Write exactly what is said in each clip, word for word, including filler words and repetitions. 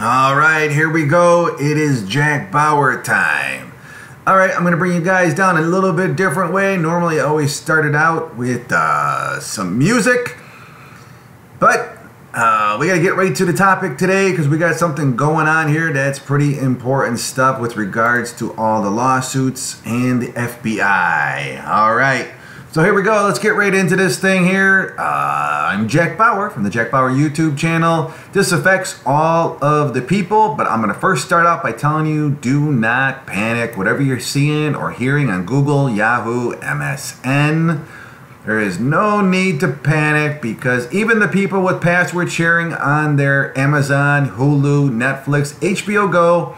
All right, here we go. It is Jack Bauer time. All right, I'm going to bring you guys down a little bit different way. Normally, I always start it out with uh, some music. But uh, we got to get right to the topic today because we got something going on here that's pretty important stuff with regards to all the lawsuits and the F B I. All right, so here we go. Let's get right into this thing here. Uh, I'm Jack Bauer from the Jack Bauer YouTube channel. This affects all of the people, but I'm going to first start out by telling you, do not panic. Whatever you're seeing or hearing on Google, Yahoo, M S N, there is no need to panic because even the people with password sharing on their Amazon, Hulu, Netflix, H B O Go,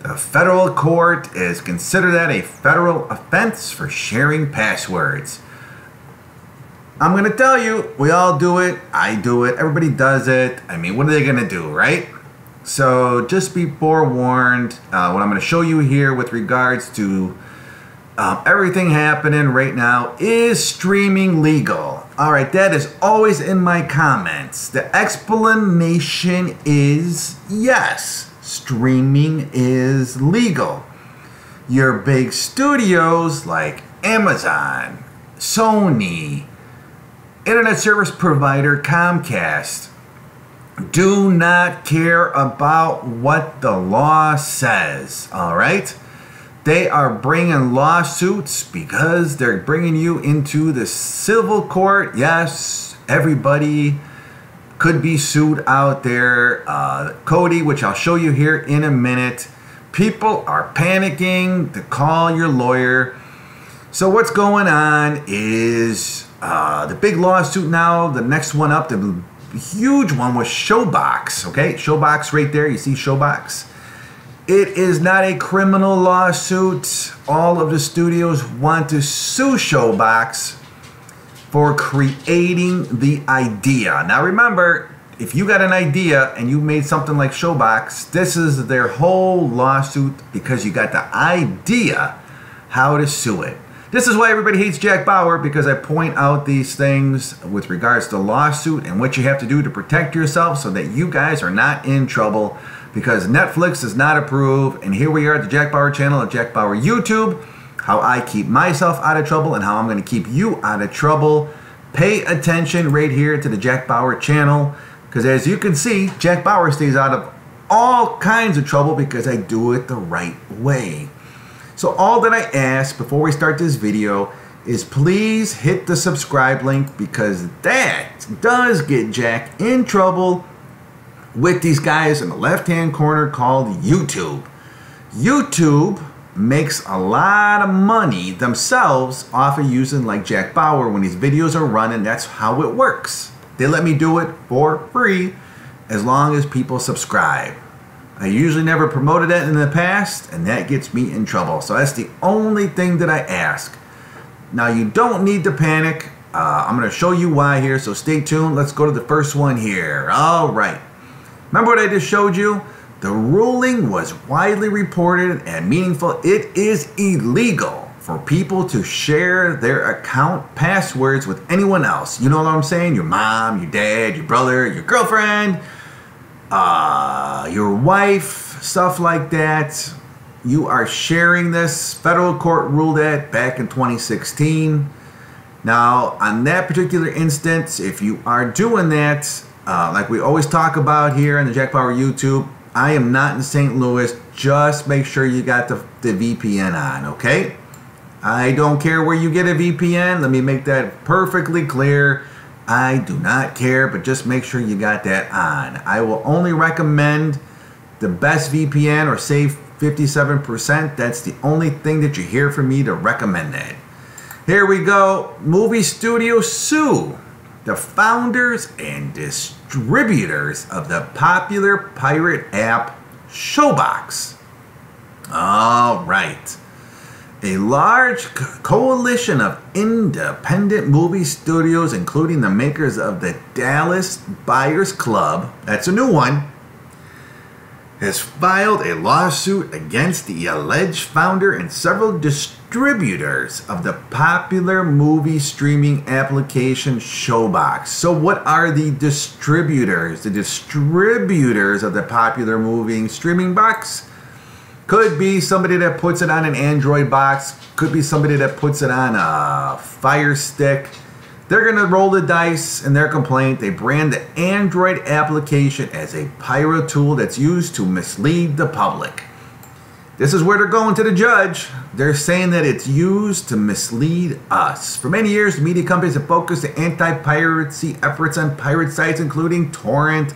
the federal court is considered that a federal offense for sharing passwords. I'm going to tell you, we all do it, I do it, everybody does it. I mean, what are they going to do, right? So just be forewarned. Uh, what I'm going to show you here with regards to um, everything happening right now is streaming legal. All right, that is always in my comments. The explanation is yes, streaming is legal. Your big studios like Amazon, Sony, Internet service provider Comcast do not care about what the law says, all right? They are bringing lawsuits because they're bringing you into the civil court. Yes, everybody could be sued out there. Uh, Kodi, which I'll show you here in a minute. People are panicking to call your lawyer. So what's going on is Uh, the big lawsuit now, the next one up, the huge one was Showbox, okay? Showbox right there, you see Showbox. It is not a criminal lawsuit. All of the studios want to sue Showbox for creating the idea. Now remember, if you got an idea and you made something like Showbox, this is their whole lawsuit because you got the idea how to sue it. This is why everybody hates Jack Bauer, because I point out these things with regards to lawsuit and what you have to do to protect yourself so that you guys are not in trouble, because Netflix does not approve. And here we are at the Jack Bauer channel, at Jack Bauer YouTube, how I keep myself out of trouble and how I'm going to keep you out of trouble. Pay attention right here to the Jack Bauer channel, because as you can see, Jack Bauer stays out of all kinds of trouble because I do it the right way. So all that I ask before we start this video is please hit the subscribe link, because that does get Jack in trouble with these guys in the left-hand corner called YouTube. YouTube makes a lot of money themselves off of using like Jack Bauer when these videos are running. That's how it works. They let me do it for free as long as people subscribe. I usually never promoted that in the past, and that gets me in trouble. So that's the only thing that I ask. Now, you don't need to panic. Uh, I'm going to show you why here, so stay tuned. Let's go to the first one here. All right. Remember what I just showed you? The ruling was widely reported and meaningful. It is illegal for people to share their account passwords with anyone else. You know what I'm saying? Your mom, your dad, your brother, your girlfriend, Uh, your wife, stuff like that. You are sharing this. Federal court ruled that back in twenty sixteen. Now, on that particular instance, if you are doing that, uh, like we always talk about here on the Jack Bauer YouTube, I am not in Saint Louis. Just make sure you got the, the V P N on, okay? I don't care where you get a V P N. Let me make that perfectly clear. I do not care, but just make sure you got that on. I will only recommend the best V P N, or save fifty-seven percent. That's the only thing that you hear from me to recommend that. Here we go. Movie studio sue the founders and distributors of the popular pirate app Showbox. All right. A large coalition of independent movie studios, including the makers of the Dallas Buyers Club, that's a new one, has filed a lawsuit against the alleged founder and several distributors of the popular movie streaming application Showbox. So what are the distributors? The distributors of the popular movie streaming box could be somebody that puts it on an Android box, could be somebody that puts it on a Fire Stick. They're going to roll the dice in their complaint. They brand the Android application as a pyro tool that's used to mislead the public. This is where they're going to the judge. They're saying that it's used to mislead us. For many years, media companies have focused their anti-piracy efforts on pirate sites, including torrent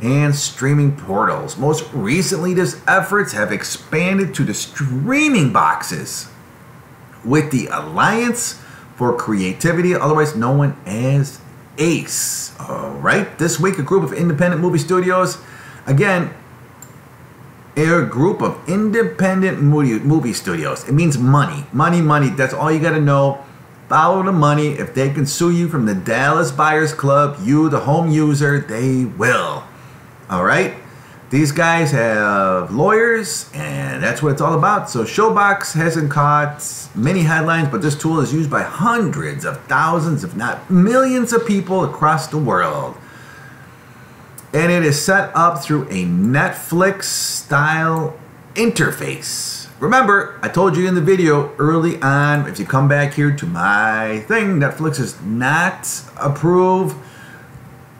and streaming portals. Most recently, these efforts have expanded to the streaming boxes with the Alliance for Creativity, otherwise known as Ace. All right, this week a group of independent movie studios, again, a group of independent movie, movie studios. It means money, money, money. That's all you got to know. Follow the money. If they can sue you from the Dallas Buyers Club, you, the home user, they will. All right? These guys have lawyers, and that's what it's all about. So Showbox hasn't caught many headlines, but this tool is used by hundreds of thousands, if not millions of people across the world. And it is set up through a Netflix-style interface. Remember, I told you in the video early on, if you come back here to my thing, Netflix is not approved.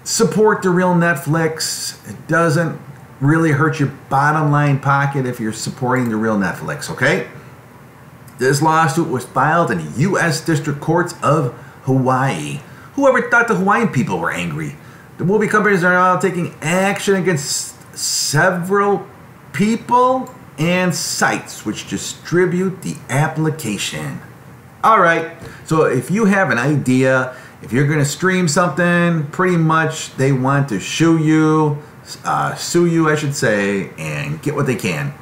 Support the real Netflix. It doesn't really hurt your bottom line pocket if you're supporting the real Netflix, okay? This lawsuit was filed in the U S District Courts of Hawaii. Whoever thought the Hawaiian people were angry? The movie companies are now taking action against several people and sites which distribute the application. All right, so if you have an idea, if you're going to stream something, pretty much they want to sue you, uh, sue you, I should say, and get what they can.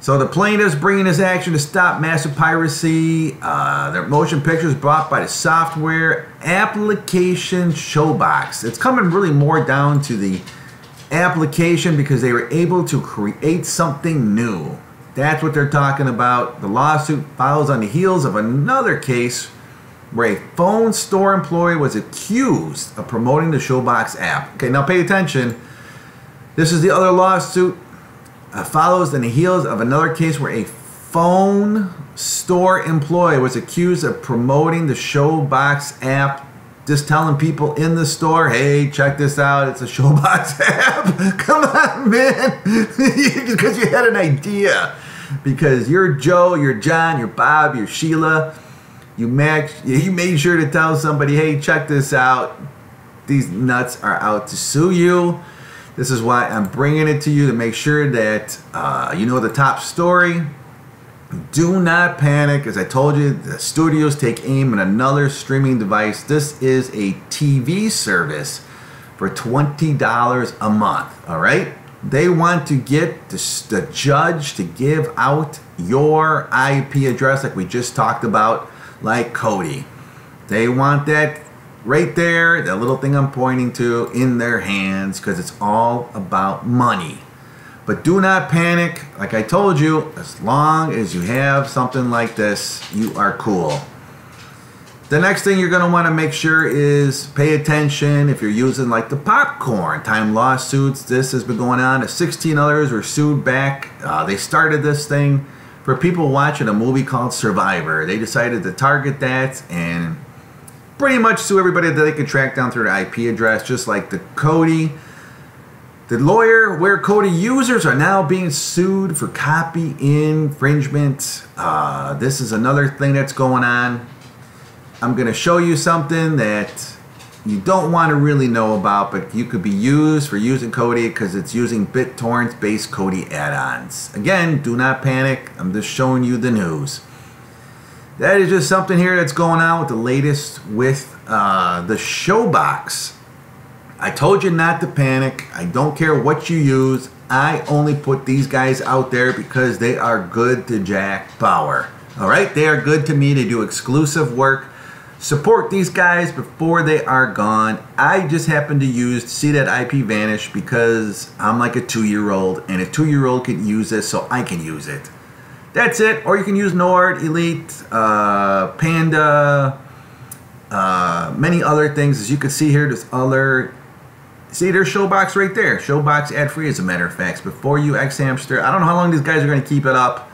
So the plaintiffs bringing this action to stop massive piracy. Uh, their motion pictures bought by the software application Showbox. It's coming really more down to the application because they were able to create something new. That's what they're talking about. The lawsuit follows on the heels of another case where a phone store employee was accused of promoting the Showbox app. Okay, now pay attention. This is the other lawsuit. Uh, follows on the heels of another case where a phone store employee was accused of promoting the Showbox app. Just telling people in the store, hey, check this out. It's a Showbox app. Come on, man. Because you had an idea. Because you're Joe, you're John, you're Bob, you're Sheila. You match, you made sure to tell somebody, hey, check this out. These nuts are out to sue you. This is why I'm bringing it to you to make sure that uh, you know the top story. Do not panic. As I told you, the studios take aim at another streaming device. This is a T V service for twenty dollars a month, all right? They want to get the, the judge to give out your I P address like we just talked about, like Kodi. They want that right there, that little thing I'm pointing to, in their hands because it's all about money. But do not panic. Like I told you, as long as you have something like this, you are cool. The next thing you're going to want to make sure is pay attention if you're using like the popcorn time lawsuits. This has been going on. sixteen others were sued back. Uh, they started this thing for people watching a movie called Survivor. They decided to target that and pretty much sue everybody that they could track down through their I P address, just like the Kodi. The lawyer where Kodi users are now being sued for copy infringement. Uh, this is another thing that's going on. I'm going to show you something that you don't want to really know about, but you could be used for using Kodi because it's using BitTorrent-based Kodi add-ons. Again, do not panic. I'm just showing you the news. That is just something here that's going on with the latest with uh, the Showbox. I told you not to panic. I don't care what you use. I only put these guys out there because they are good to Jack Bauer. All right? They are good to me. They do exclusive work. Support these guys before they are gone. I just happened to use see that IPVANISH because I'm like a two-year-old, and a two-year-old could use this, so I can use it. That's it. Or you can use Nord, Elite, uh, Panda, uh, many other things. As you can see here, there's other... See, there's Showbox right there. Showbox ad-free, as a matter of fact. Before you, X-Hamster. I don't know how long these guys are going to keep it up.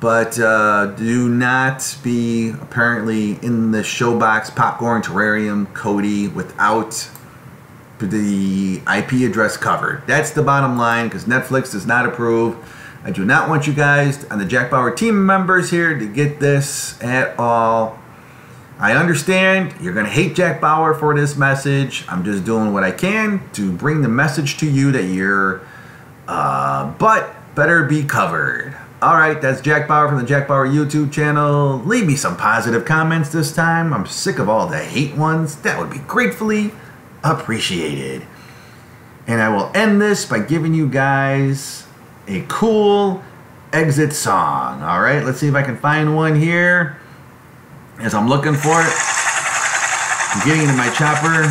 But uh, do not be, apparently, in the Showbox, Popcorn, Terrarium, Kodi, without the I P address covered. That's the bottom line, because Netflix does not approve. I do not want you guys and the Jack Bauer team members here to get this at all. I understand you're going to hate Jack Bauer for this message. I'm just doing what I can to bring the message to you that you're, uh, but better be covered. All right, that's Jack Bauer from the Jack Bauer YouTube channel. Leave me some positive comments this time. I'm sick of all the hate ones. That would be gratefully appreciated. And I will end this by giving you guys a cool exit song. All right, let's see if I can find one here as I'm looking for it. I'm getting into my chopper.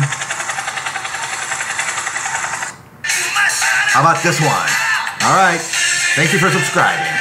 How about this one? All right, thank you for subscribing.